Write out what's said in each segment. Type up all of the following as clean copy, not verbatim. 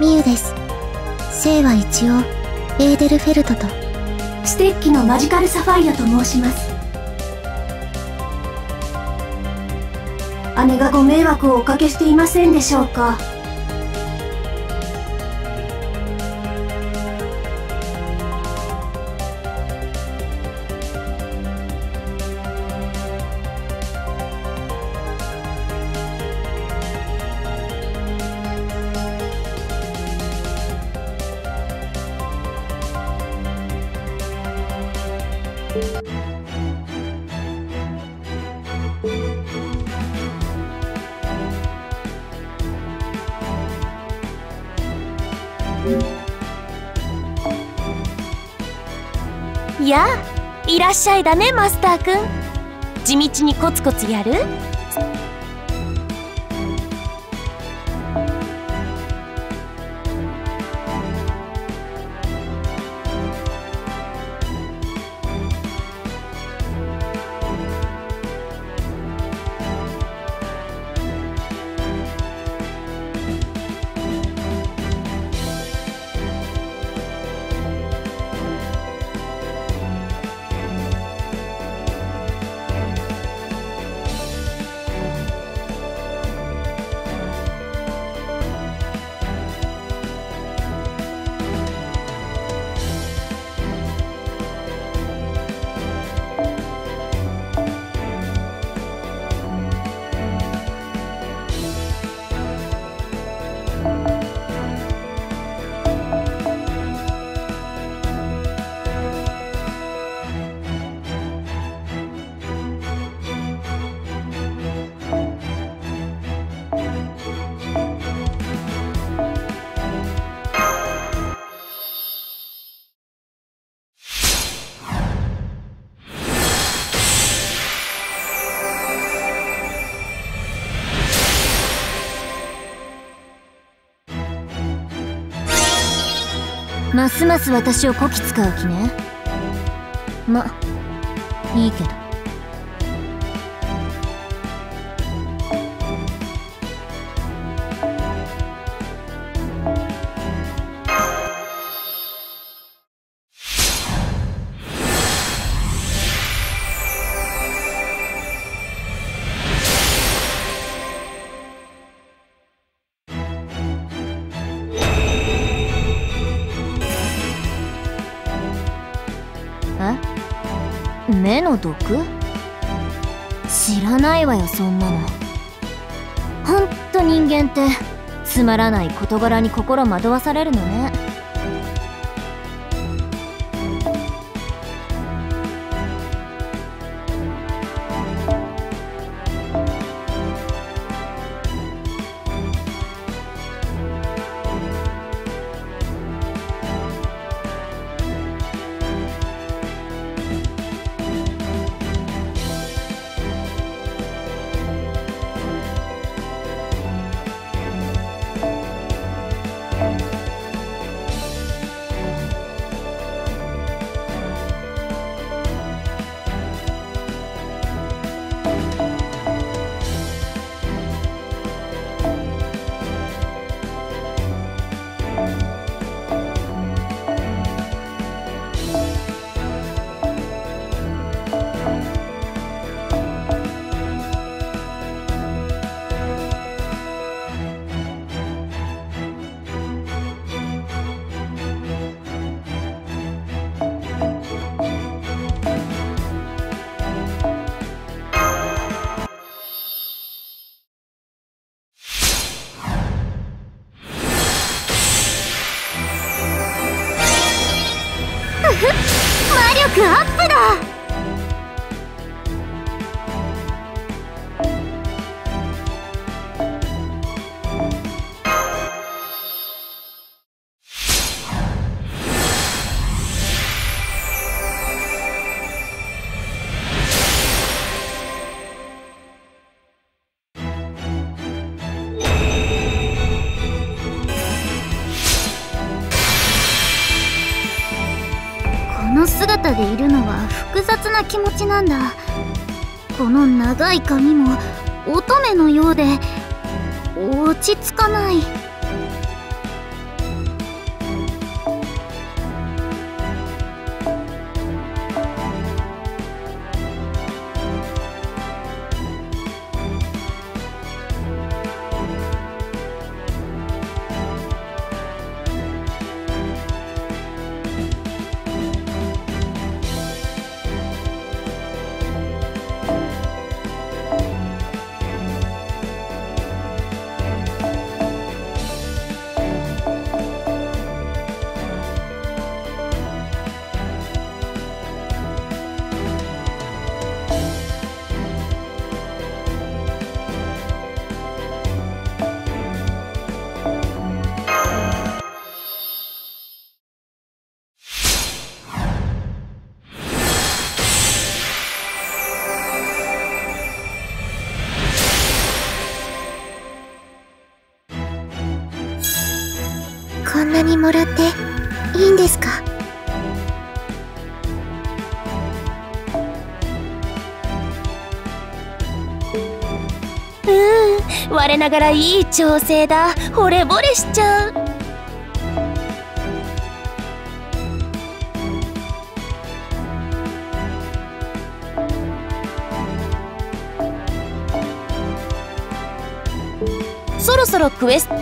ミユです。聖は一応、エーデルフェルトと、ステッキのマジカルサファイアと申します。姉がご迷惑をおかけしていませんでしょうか。やあ、いらっしゃいだねマスターくん。地道にコツコツやる？ますます私をこき使う気ね。ま、いいけど。目の毒？知らないわよそんなの。ほんと人間ってつまらない事柄に心惑わされるのね。魔力アップだ。姿でいるのは複雑な気持ちなんだ。この長い髪も乙女のようで落ち着かない。こんなにもらっていいんですか？我ながらいい調整だ。惚れ惚れしちゃう。そろそろクエスト。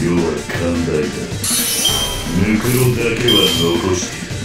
要は寛大だ。ムクロだけは残している。